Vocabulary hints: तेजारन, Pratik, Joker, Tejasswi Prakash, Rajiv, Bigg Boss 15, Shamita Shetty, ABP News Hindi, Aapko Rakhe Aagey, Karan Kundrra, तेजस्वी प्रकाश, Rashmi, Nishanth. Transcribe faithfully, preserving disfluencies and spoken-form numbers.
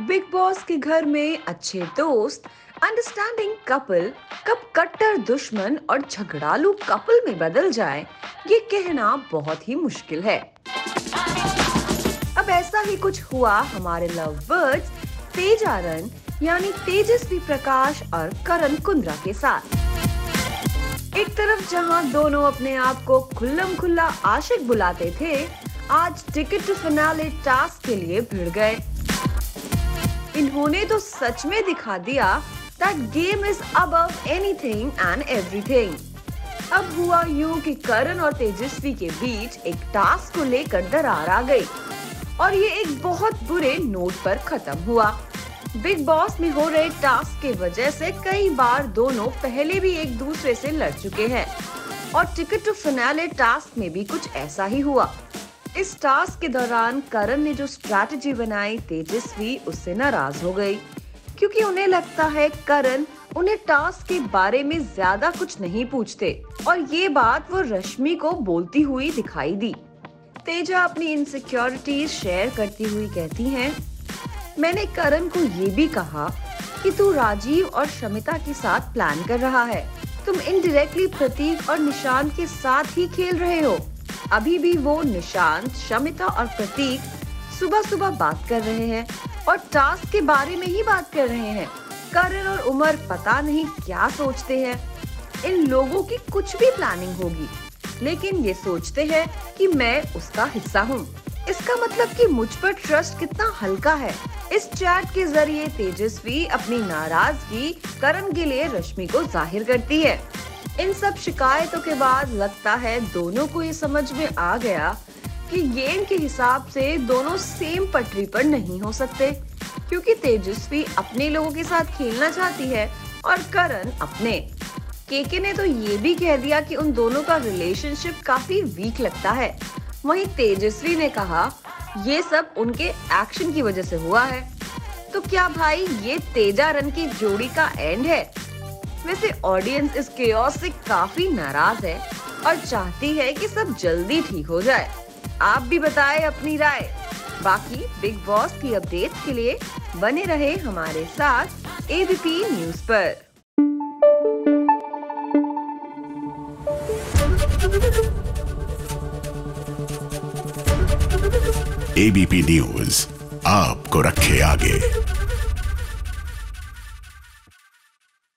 Big boss के घर में अच्छे दोस्त, अंडरस्टैंडिंग कपल कब कट्टर दुश्मन और झगड़ालू कपल में बदल जाए, ये कहना बहुत ही मुश्किल है। अब ऐसा ही कुछ हुआ हमारे लव बर्ड्स तेजारन यानी तेजस्वी प्रकाश और करण कुंद्रा के साथ। एक तरफ जहां दोनों अपने आप को खुल्लम खुल्ला आशिक बुलाते थे, आज टिकट टू फिनाले टास्क के लिए भिड़ गए। इन्होंने तो सच में दिखा दिया that game is above anything and everything. अब हुआ यूं कि करण और तेजस्वी के बीच एक टास्क को लेकर दरार आ गई और ये एक बहुत बुरे नोट पर खत्म हुआ। बिग बॉस में हो रहे टास्क के वजह से कई बार दोनों पहले भी एक दूसरे से लड़ चुके हैं और टिकट टू फिनाले टास्क में भी कुछ ऐसा ही हुआ। इस टास्क के दौरान करण ने जो स्ट्रैटेजी बनाई, तेजस्वी उससे नाराज हो गई क्योंकि उन्हें लगता है करण उन्हें टास्क के बारे में ज्यादा कुछ नहीं पूछते और ये बात वो रश्मि को बोलती हुई दिखाई दी। तेजा अपनी इनसिक्योरिटीज शेयर करती हुई कहती हैं, मैंने करण को ये भी कहा कि तू राजीव और शमिता के साथ प्लान कर रहा है, तुम इनडायरेक्टली प्रतीक और निशांत के साथ ही खेल रहे हो। अभी भी वो निशांत, शमिता और प्रतीक सुबह सुबह बात कर रहे हैं और टास्क के बारे में ही बात कर रहे हैं। करण और उमर पता नहीं क्या सोचते हैं, इन लोगों की कुछ भी प्लानिंग होगी, लेकिन ये सोचते हैं कि मैं उसका हिस्सा हूँ। इसका मतलब कि मुझ पर ट्रस्ट कितना हल्का है। इस चैट के जरिए तेजस्वी अपनी नाराजगी करण के लिए रश्मि को जाहिर करती है। इन सब शिकायतों के बाद लगता है दोनों को ये समझ में आ गया कि गेम के हिसाब से दोनों सेम पटरी पर नहीं हो सकते, क्योंकि तेजस्वी अपने लोगों के साथ खेलना चाहती है और करण अपने। केके ने तो ये भी कह दिया कि उन दोनों का रिलेशनशिप काफी वीक लगता है। वहीं तेजस्वी ने कहा ये सब उनके एक्शन की वजह से हुआ है। तो क्या भाई ये तेजारन की जोड़ी का एंड है? वैसे ऑडियंस इस केओस से काफी नाराज है और चाहती है कि सब जल्दी ठीक हो जाए। आप भी बताएं अपनी राय। बाकी बिग बॉस की अपडेट्स के लिए बने रहे हमारे साथ एबीपी न्यूज़ पर। एबीपी न्यूज़ आपको रखे आगे।